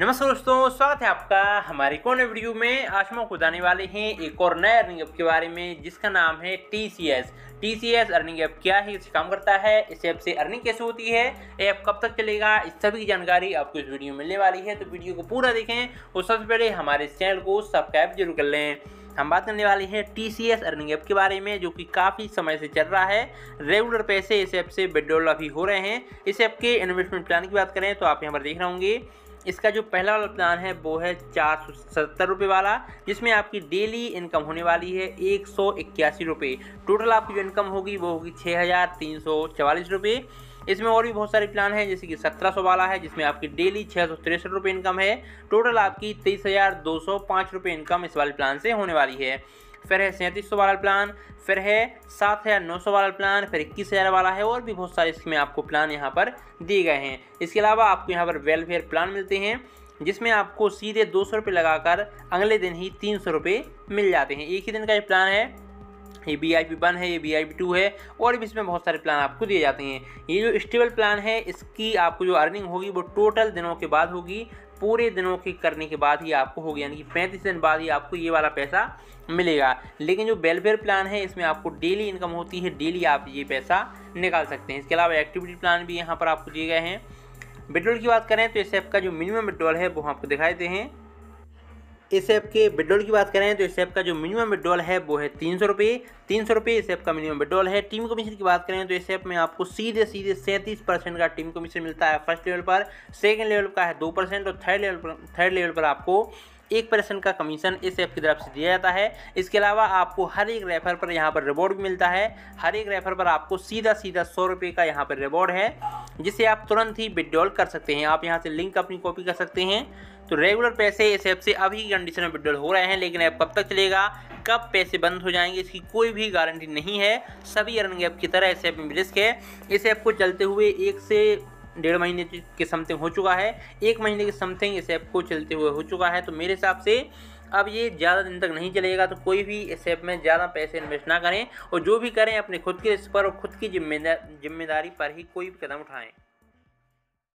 नमस्कार दोस्तों, स्वागत है आपका हमारे एक नए वीडियो में। आज हम आपको बताने वाले हैं एक और नए अर्निंग ऐप के बारे में जिसका नाम है TCS। TCS अर्निंग ऐप क्या है, इससे काम करता है, इस ऐप से अर्निंग कैसे होती है, ऐप कब तक चलेगा, इस सभी की जानकारी आपको इस वीडियो में मिलने वाली है। तो वीडियो को पूरा देखें और सबसे पहले हमारे चैनल को सब्सक्राइब जरूर कर लें। हम बात करने वाले हैं TCS अर्निंग ऐप के बारे में, जो कि काफ़ी समय से चल रहा है। रेगुलर पैसे इस ऐप से विड्रॉल अभी हो रहे हैं। इस ऐप के इन्वेस्टमेंट प्लान की बात करें तो आप यहाँ पर देख रहे होंगे, इसका जो पहला वाला प्लान है वो है 470 रुपये वाला, जिसमें आपकी डेली इनकम होने वाली है 181 रुपये। टोटल आपकी जो इनकम होगी वो होगी 6344 रुपये। इसमें और भी बहुत सारे प्लान हैं, जैसे कि 1700 वाला है जिसमें आपकी डेली 663 रुपये इनकम है। टोटल आपकी 23,205 रुपये इनकम इस वाले प्लान से होने वाली है। फिर है 3700 वाला प्लान, फिर है 7900 वाला प्लान, फिर 21000 वाला है। और भी बहुत सारे इसमें आपको प्लान यहाँ पर दिए गए हैं। इसके अलावा आपको यहाँ पर वेलफेयर प्लान मिलते हैं, जिसमें आपको सीधे 200 रुपये लगाकर अगले दिन ही 300 रुपये मिल जाते हैं। एक ही दिन का ये प्लान है। ये VIP 1 है, ये VIP 2 है, और भी इसमें बहुत सारे प्लान आपको दिए जाते हैं। ये जो स्टेबल प्लान है, इसकी आपको जो अर्निंग होगी वो टोटल दिनों के बाद होगी। पूरे दिनों के करने के बाद ही आपको होगी, यानी कि 35 दिन बाद ही आपको ये वाला पैसा मिलेगा। लेकिन जो वेलफेयर प्लान है, इसमें आपको डेली इनकम होती है, डेली आप ये पैसा निकाल सकते हैं। इसके अलावा एक्टिविटी प्लान भी यहाँ पर आपको दिए गए हैं। विड्रॉल की बात करें तो इस ऐप का जो मिनिमम विड्रॉल है वो आपको दिखाई देते हैं। इस ऐप के विड्रॉल की बात करें तो इस ऐप का जो मिनिमम विड्रॉल है वो है 300 रुपये। 300 रुपये इस ऐप का मिनिमम विड्रॉल है। टीम कमीशन की बात करें तो इस ऐप में आपको सीधे 37% का टीम कमीशन मिलता है। फर्स्ट लेवल पर, सेकंड लेवल का है 2% और थर्ड लेवल पर आपको 1% का कमीशन इस ऐप की तरफ से दिया जाता है। इसके अलावा आपको हर एक रेफर पर यहाँ पर रिवॉर्ड भी मिलता है। हर एक रेफर पर आपको सीधा 100 रुपये का यहाँ पर रिवॉर्ड है, जिसे आप तुरंत ही विड्रॉल कर सकते हैं। आप यहाँ से लिंक अपनी कॉपी कर सकते हैं। तो रेगुलर पैसे इस ऐप से अभी की कंडीशन में विड्रॉल हो रहे हैं, लेकिन ऐप कब तक चलेगा, कब पैसे बंद हो जाएंगे, इसकी कोई भी गारंटी नहीं है। सभी अर्निंग ऐप की तरह इस ऐप में रिस्क है। इस ऐप को चलते हुए 1 से 1.5 महीने के समथिंग हो चुका है। 1 महीने के समथिंग इस ऐप को चलते हुए हो चुका है। तो मेरे हिसाब से अब ये ज़्यादा दिन तक नहीं चलेगा। तो कोई भी इस ऐप में ज़्यादा पैसे इन्वेस्ट ना करें, और जो भी करें अपने खुद के रिस्क पर और खुद की जिम्मेदारी पर ही कोई भी कदम उठाएँ।